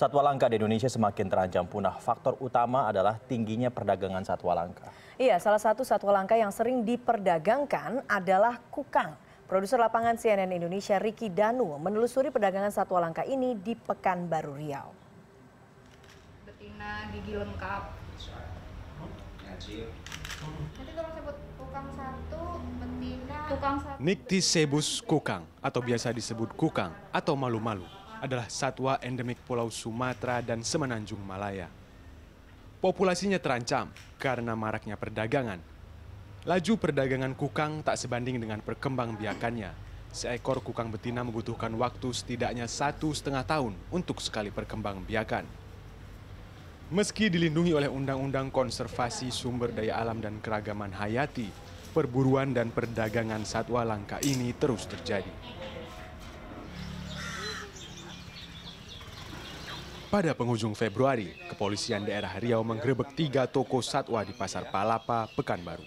satwa langka di Indonesia semakin terancam punah. Faktor utama adalah tingginya perdagangan satwa langka. Iya, salah satu satwa langka yang sering diperdagangkan adalah kukang. Produser lapangan CNN Indonesia Riki Danu menelusuri perdagangan satwa langka ini di Pekanbaru, Riau. Betina gigi lengkap. Nycticebus kukang atau biasa disebut kukang atau malu-malu adalah satwa endemik Pulau Sumatera dan Semenanjung Malaya. Populasinya terancam karena maraknya perdagangan. Laju perdagangan kukang tak sebanding dengan perkembangbiakannya. Seekor kukang betina membutuhkan waktu setidaknya 1,5 tahun untuk sekali perkembangbiakan. Meski dilindungi oleh Undang-Undang Konservasi Sumber Daya Alam dan Keragaman Hayati, perburuan dan perdagangan satwa langka ini terus terjadi. Pada penghujung Februari, kepolisian daerah Riau menggerebek 3 toko satwa di Pasar Palapa, Pekanbaru.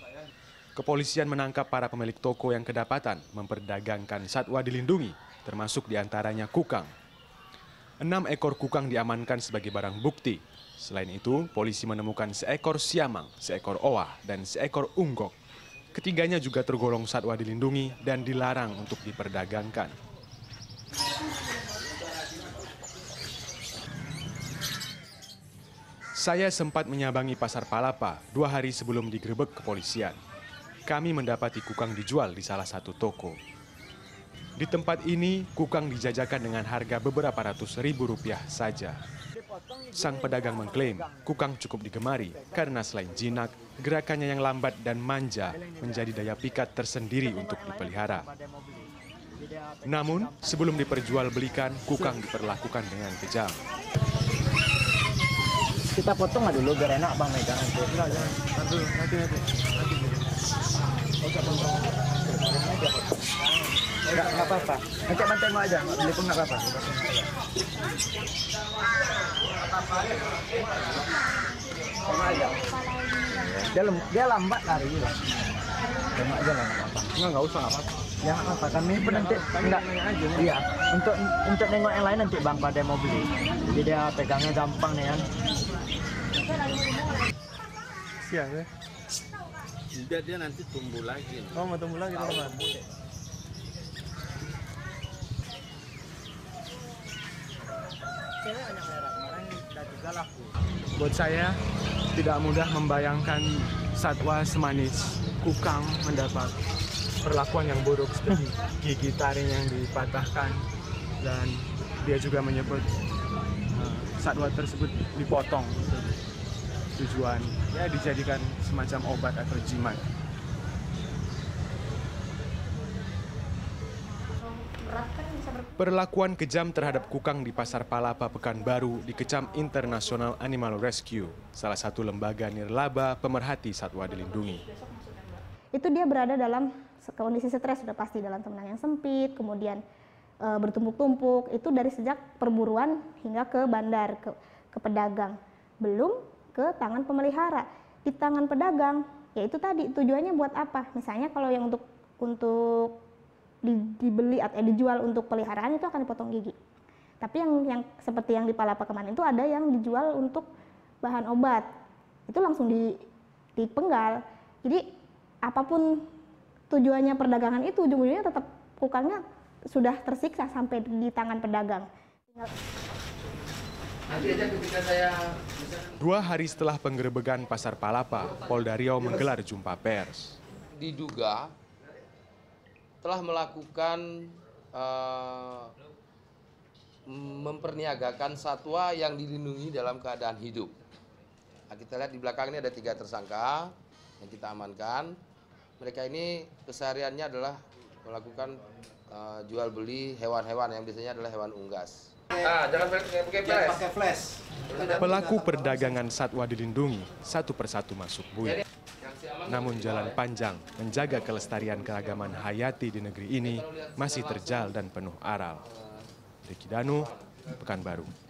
Kepolisian menangkap para pemilik toko yang kedapatan memperdagangkan satwa dilindungi, termasuk diantaranya kukang. 6 ekor kukang diamankan sebagai barang bukti. Selain itu, polisi menemukan seekor siamang, seekor owa, dan seekor unggok. Ketiganya juga tergolong satwa dilindungi dan dilarang untuk diperdagangkan. Saya sempat menyambangi Pasar Palapa 2 hari sebelum digerebek kepolisian. Kami mendapati kukang dijual di salah satu toko. Di tempat ini, kukang dijajakan dengan harga beberapa ratus ribu rupiah saja. Sang pedagang mengklaim kukang cukup digemari karena selain jinak, gerakannya yang lambat dan manja menjadi daya pikat tersendiri untuk dipelihara. Namun, sebelum diperjualbelikan, kukang diperlakukan dengan kejam. Kita potong dulu biar enak, Bang. Enggak apa-apa. Nanti abang tengok aja, beli pun enggak apa-apa. Dia lambat larinya. Tengok aja lah, enggak apa-apa. Enggak usah apa-apa. Ya enggak apa-apa, kami pun nanti enggak aja. Iya, untuk nengok yang lain nanti Bang pada mau beli. Jadi dia pegangnya gampang nih kan. Siap ya. Dia nanti tumbuh lagi. Oh, mau tumbuh lagi teman. Buat saya tidak mudah membayangkan satwa semanis kukang mendapat perlakuan yang buruk seperti gigi taring yang dipatahkan, dan dia juga menyebut satwa tersebut dipotong untuk tujuan ya dijadikan semacam obat atau jimat. Perlakuan kejam terhadap kukang di Pasar Palapa Pekanbaru dikecam International Animal Rescue, salah satu lembaga nirlaba pemerhati satwa dilindungi. Itu dia berada dalam kondisi stres sudah pasti, dalam temenang yang sempit, kemudian bertumpuk-tumpuk, itu dari sejak perburuan hingga ke bandar, ke pedagang, belum ke tangan pemelihara. Di tangan pedagang, yaitu tadi tujuannya buat apa? Misalnya kalau yang untuk dibeli atau dijual untuk peliharaan itu akan dipotong gigi. Tapi yang seperti yang di Palapa kemarin itu ada yang dijual untuk bahan obat. Itu langsung dipenggal. Jadi apapun tujuannya perdagangan itu, ujung-ujungnya tetap kukangnya sudah tersiksa sampai di tangan pedagang. 2 hari setelah penggerebegan Pasar Palapa, Polda Riau menggelar jumpa pers. Diduga telah melakukan memperniagakan satwa yang dilindungi dalam keadaan hidup. Nah, kita lihat di belakang ini ada 3 tersangka yang kita amankan. Mereka ini kesehariannya adalah melakukan jual beli hewan-hewan yang biasanya adalah hewan unggas. Jangan pakai flash. Pelaku perdagangan satwa dilindungi satu persatu masuk buit. Namun jalan panjang menjaga kelestarian keragaman hayati di negeri ini masih terjal dan penuh aral. Riki Danu, Pekanbaru.